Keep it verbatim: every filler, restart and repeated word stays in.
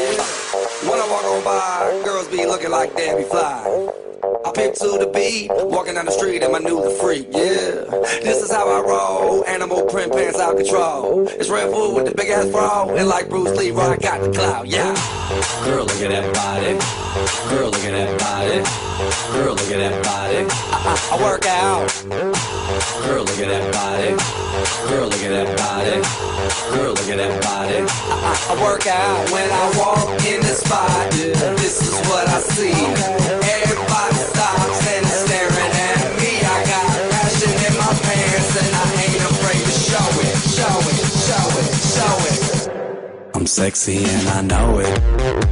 When I walk on by, girls be looking like they be fly. I pick to the beat, walking down the street and my new the freak, yeah. This is how I roll, animal print pants out control. It's Red Bull with the big ass bra, and like Bruce Lee, I got the clout, yeah. Girl, look at that body. Girl, look at that body. Girl, look at that body. I, I, I work out. Girl, look at that body. Girl, look at that body. Girl, look at that body. I, I, I work out when I walk in the spot. Yeah. This is what I see. I'm sexy and I know it.